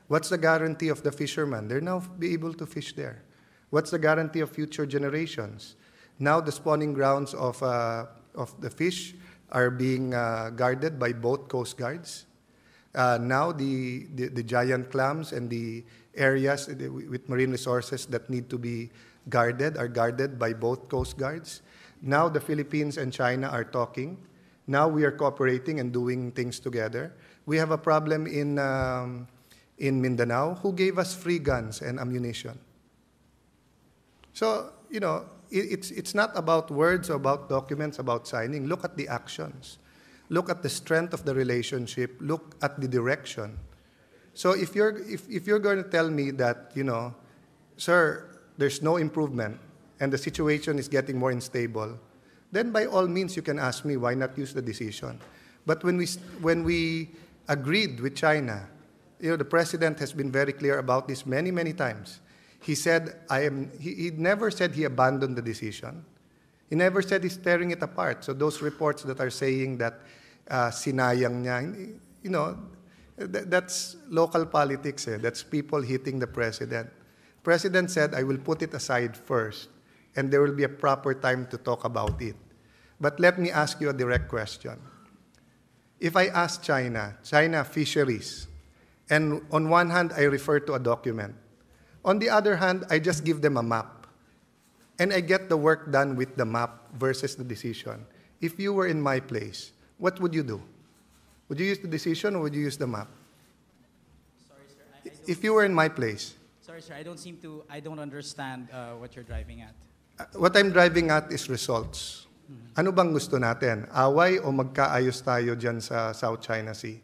What's the guarantee of the fishermen? They're now be able to fish there. What's the guarantee of future generations? Now the spawning grounds of, uh, of the fish are being uh, guarded by both coast guards. Uh, now the, the, the giant clams and the areas with marine resources that need to be guarded are guarded by both coast guards. Now the Philippines and China are talking. Now we are cooperating and doing things together. We have a problem in, um, in Mindanao. Who gave us free guns and ammunition? So, you know, it, it's, it's not about words, about documents, about signing. Look at the actions. Look at the strength of the relationship. Look at the direction. So if you're, if, if you're going to tell me that, you know, sir, there's no improvement and the situation is getting more unstable, then by all means you can ask me why not use the decision. But when we, when we agreed with China, you know, the president has been very clear about this many, many times. He said, I am, he, he never said he abandoned the decision. He never said he's tearing it apart. So those reports that are saying that uh, sinayang niya, you know, th that's local politics. Eh. That's people hitting the president. President said, I will put it aside first, and there will be a proper time to talk about it. But let me ask you a direct question. If I ask China, China fisheries, and on one hand, I refer to a document. On the other hand, I just give them a map. And I get the work done with the map versus the decision. If you were in my place, what would you do? Would you use the decision or would you use the map? Sorry, sir. I, I if you were in my place. Sorry, sir. I don't seem to, I don't understand uh, what you're driving at. Uh, what I'm driving at is results. Mm-hmm. Ano bang gusto natin? Away o magkaayos tayo dyan sa South China Sea?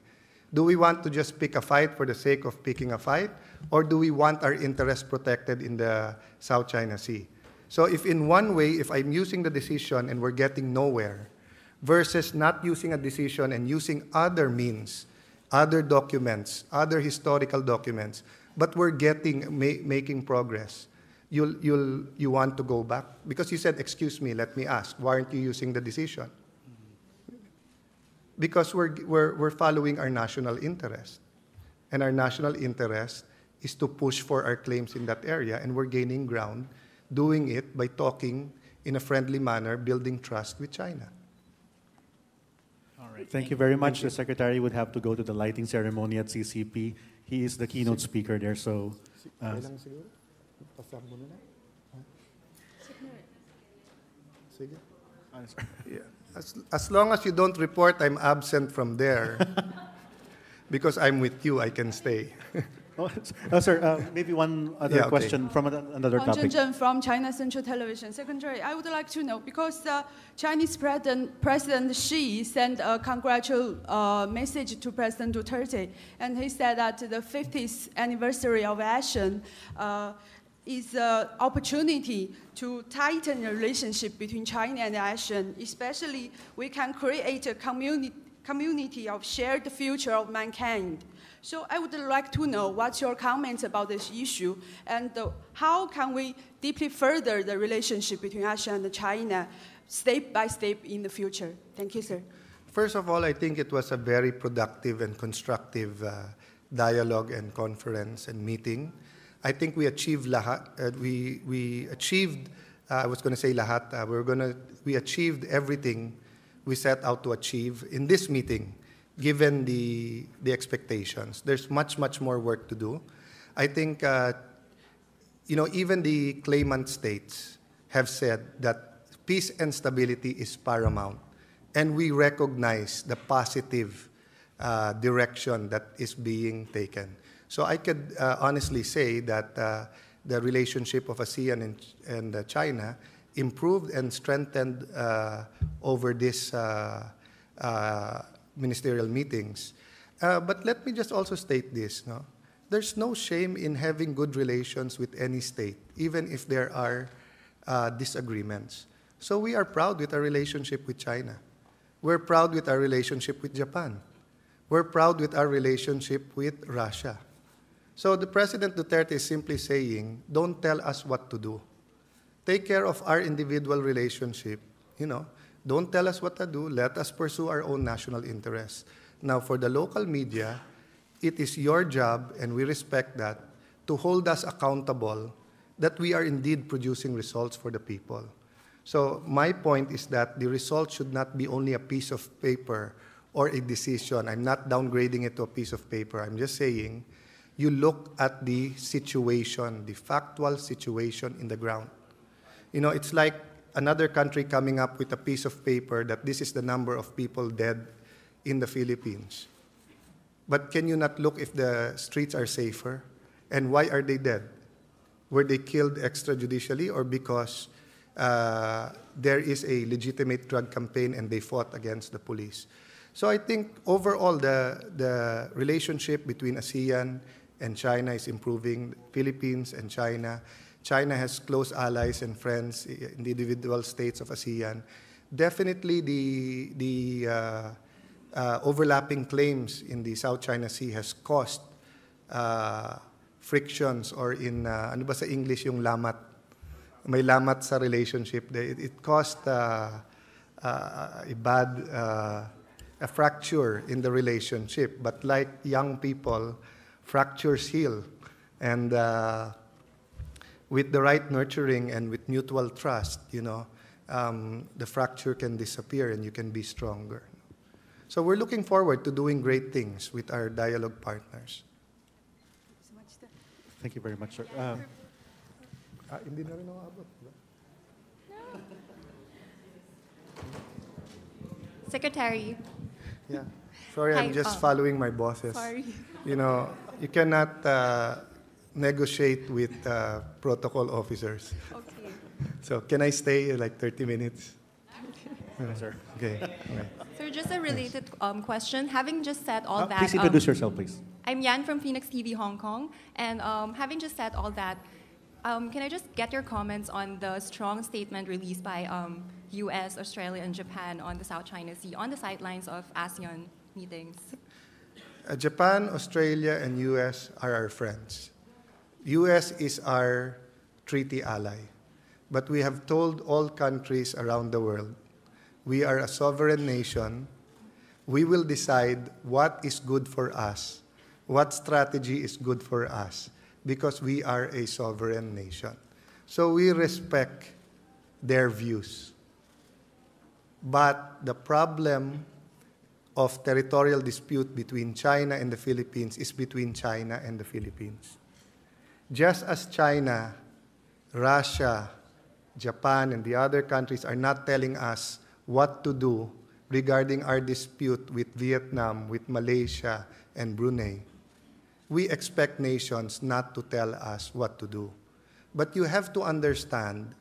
Do we want to just pick a fight for the sake of picking a fight? Or do we want our interests protected in the South China Sea? So if in one way, if I'm using the decision and we're getting nowhere, versus not using a decision and using other means, other documents, other historical documents, but we're getting, ma making progress, you'll, you'll, you want to go back? Because you said, excuse me, let me ask, why aren't you using the decision? Because we're, we're, we're following our national interest. And our national interest is to push for our claims in that area, and we're gaining ground doing it by talking in a friendly manner, building trust with China. All right. Thank, Thank you very you. much. Thank the you. Secretary would have to go to the lighting ceremony at C C P. He is the keynote speaker there, so... Uh, yeah. As, as long as you don't report, I'm absent from there. Because I'm with you, I can stay. oh, oh, sir, uh, maybe one other yeah, okay. question from another topic. I'm Junjun from China Central Television. Secretary, I would like to know, because uh, Chinese President, President Xi sent a congratulatory uh, message to President Duterte, and he said that the fiftieth anniversary of ASEAN uh, is an opportunity to tighten the relationship between China and ASEAN, especially we can create a community community of shared future of mankind. So I would like to know what's your comments about this issue and the, how can we deeply further the relationship between ASEAN and China step by step in the future? Thank you, sir. First of all, I think it was a very productive and constructive uh, dialogue and conference and meeting. I think we achieved lahat, uh, we, we achieved, uh, I was gonna say lahat, uh, we were gonna, we achieved everything we set out to achieve in this meeting, given the, the expectations. There's much, much more work to do. I think, uh, you know, even the claimant states have said that peace and stability is paramount, and we recognize the positive uh, direction that is being taken. So I could uh, honestly say that uh, the relationship of ASEAN and, and uh, China improved and strengthened uh, over these uh, uh, ministerial meetings. Uh, but let me just also state this. No? There's no shame in having good relations with any state, even if there are uh, disagreements. So we are proud with our relationship with China. We're proud with our relationship with Japan. We're proud with our relationship with Russia. So the President Duterte is simply saying, don't tell us what to do. Take care of our individual relationship, you know. Don't tell us what to do. Let us pursue our own national interests. Now, for the local media, it is your job, and we respect that, to hold us accountable that we are indeed producing results for the people. So my point is that the results should not be only a piece of paper or a decision. I'm not downgrading it to a piece of paper. I'm just saying you look at the situation, the factual situation in the ground. You know, it's like another country coming up with a piece of paper that this is the number of people dead in the Philippines. But can you not look if the streets are safer? And why are they dead? Were they killed extrajudicially or because uh, there is a legitimate drug campaign and they fought against the police? So I think overall the, the relationship between ASEAN and China is improving, Philippines and China. China has close allies and friends in the individual states of ASEAN. Definitely the, the uh, uh, overlapping claims in the South China Sea has caused uh, frictions or in, uh, ano ba sa English yung lamat? May lamat sa relationship. It, it caused uh, uh, a bad, uh, a fracture in the relationship. But like young people, fractures heal. And uh, with the right nurturing and with mutual trust, you know, um, the fracture can disappear and you can be stronger. So we're looking forward to doing great things with our dialogue partners. Thank you very much, sir. Um, Ah, hindi na rin nakaabot. Secretary. Yeah. Sorry, Hi, I'm just oh. following my bosses. Sorry. You know, you cannot uh, negotiate with uh, protocol officers. Okay. So can I stay like thirty minutes? Okay. Yes, sir. Okay. Okay. Sir, just a related um, question. Having just said all uh, that. Please introduce um, yourself, please. I'm Yan from Phoenix T V Hong Kong. And um, having just said all that, Um, can I just get your comments on the strong statement released by um, U S, Australia, and Japan on the South China Sea on the sidelines of ASEAN meetings? Uh, Japan, Australia, and U S are our friends. U S is our treaty ally. But we have told all countries around the world, we are a sovereign nation. We will decide what is good for us, what strategy is good for us, because we are a sovereign nation. So we respect their views. But the problem of territorial dispute between China and the Philippines is between China and the Philippines. Just as China, Russia, Japan, and the other countries are not telling us what to do regarding our dispute with Vietnam, with Malaysia, and Brunei, we expect nations not to tell us what to do. But you have to understand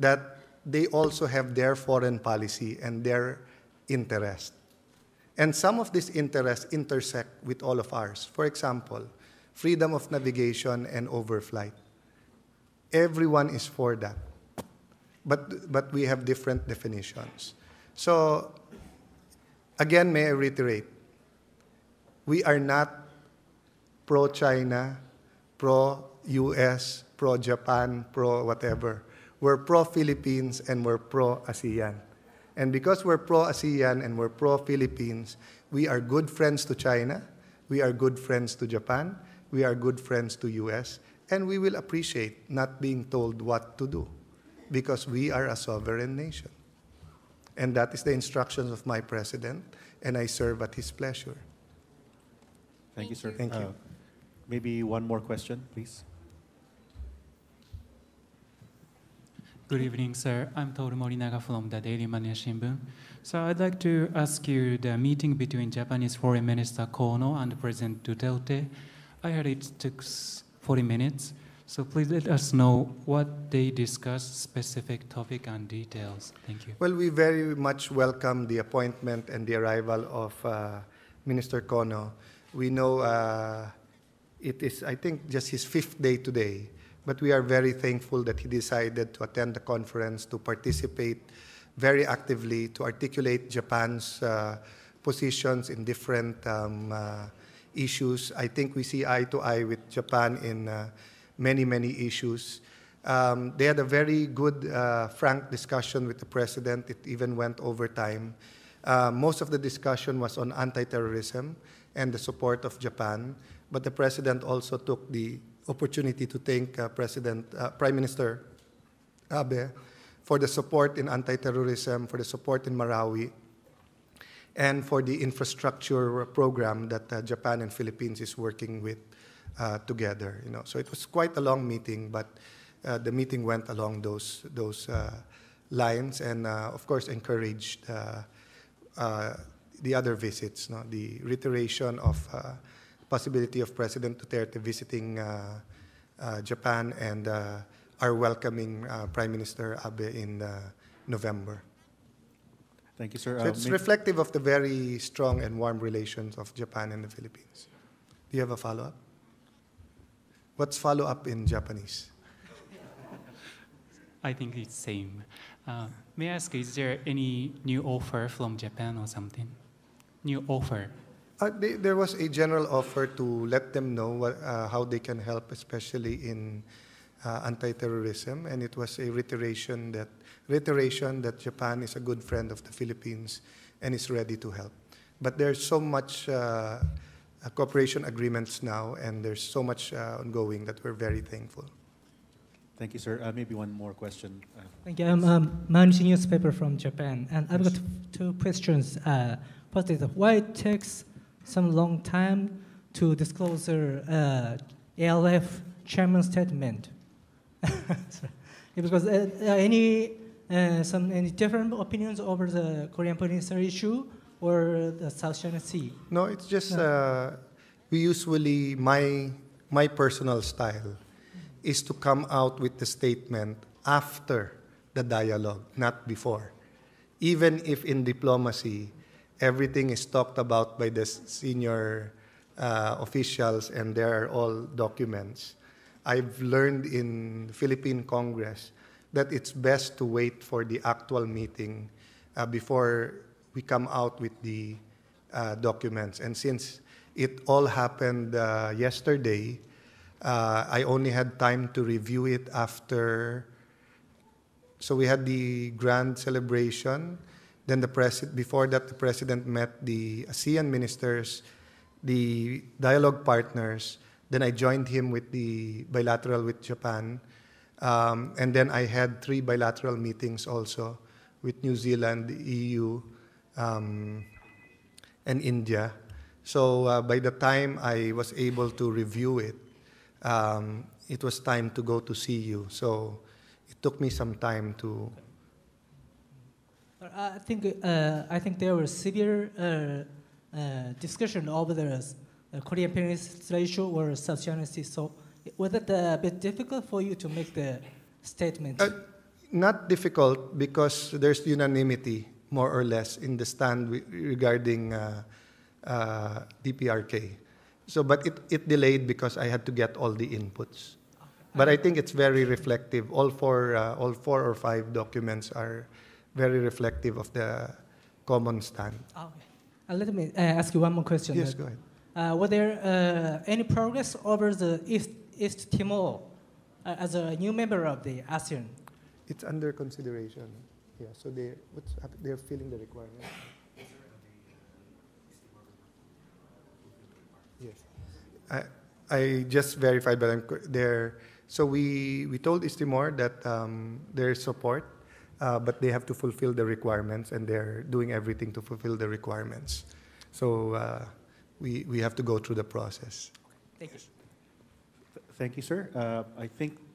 that they also have their foreign policy and their interest. And some of these interests intersect with all of ours. For example, freedom of navigation and overflight. Everyone is for that. But, but we have different definitions. So, again, may I reiterate, we are not pro-China, pro-U S, pro-Japan, pro-whatever. We're pro-Philippines and we're pro-ASEAN. And because we're pro-ASEAN and we're pro-Philippines, we are good friends to China, we are good friends to Japan, we are good friends to U S, and we will appreciate not being told what to do because we are a sovereign nation. And that is the instructions of my president, and I serve at his pleasure. Thank you, sir. Thank you. Uh, Maybe one more question, please. Good evening, sir. I'm Toru Morinaga from the Daily Manila Shimbun. So I'd like to ask you the meeting between Japanese Foreign Minister Kono and President Duterte. I heard it took forty minutes. So please let us know what they discussed, specific topic and details. Thank you. Well, we very much welcome the appointment and the arrival of uh, Minister Kono. We know... Uh, It is, I think, just his fifth day today, but we are very thankful that he decided to attend the conference, to participate very actively, to articulate Japan's uh, positions in different um, uh, issues. I think we see eye to eye with Japan in uh, many, many issues. Um, they had a very good, uh, frank discussion with the president. It even went over time. Uh, most of the discussion was on anti-terrorism and the support of Japan. But the president also took the opportunity to thank uh, President, uh, Prime Minister Abe for the support in anti-terrorism, for the support in Marawi, and for the infrastructure program that uh, Japan and Philippines is working with uh, together. You know, so it was quite a long meeting, but uh, the meeting went along those those uh, lines, and uh, of course encouraged uh, uh, the other visits. No? The reiteration of. Uh, possibility of President Duterte visiting uh, uh, Japan and uh, our welcoming uh, Prime Minister Abe in uh, November. Thank you, sir. So uh, it's reflective of the very strong and warm relations of Japan and the Philippines. Do you have a follow-up? What's follow-up in Japanese? I think it's same. Uh, may I ask, is there any new offer from Japan or something? New offer Uh, they, there was a general offer to let them know what, uh, how they can help, especially in uh, anti-terrorism, and it was a reiteration that reiteration that Japan is a good friend of the Philippines and is ready to help. But there's so much uh, cooperation agreements now, and there's so much uh, ongoing that we're very thankful. Thank you, sir. Uh, maybe one more question. Uh, Thank you. I'm um, Manji newspaper from Japan, and I've yes. got two questions. Uh, first is why it takes some long time to disclose the uh, A L F chairman statement. Because uh, any uh, some any different opinions over the Korean Peninsula issue or the South China Sea? No, it's just no. Uh, we usually my my personal style is to come out with the statement after the dialogue, not before. Even if in diplomacy, everything is talked about by the senior uh, officials and there are all documents. I've learned in Philippine Congress that it's best to wait for the actual meeting uh, before we come out with the uh, documents. And since it all happened uh, yesterday, uh, I only had time to review it after. So we had the grand celebration. Then the president, before that, the president met the ASEAN ministers, the dialogue partners. Then I joined him with the bilateral with Japan. Um, and then I had three bilateral meetings also with New Zealand, the E U, um, and India. So uh, by the time I was able to review it, um, it was time to go to see you. So it took me some time to... I think uh, I think there was severe uh, uh, discussion over the uh, Korean Peninsula issue or South China Sea. So was it a bit difficult for you to make the statement? Uh, not difficult because there's unanimity more or less in the stand regarding uh, uh, D P R K. So, but it, it delayed because I had to get all the inputs. Okay. But I think it's very reflective. All four uh, all four or five documents are very reflective of the common stand. Okay. Uh, let me uh, ask you one more question. Yes, uh, go ahead. Uh, were there uh, any progress over the East, East Timor uh, as a new member of the ASEAN? It's under consideration. Yeah, so they, what's, they're filling the requirement. Yes. I, I just verified, but I'm there. So we, we told East Timor that um, there is support. Uh, but they have to fulfill the requirements, and they're doing everything to fulfill the requirements. So uh, we, we have to go through the process. Okay. Thank you. Th- thank you, sir. Uh, I think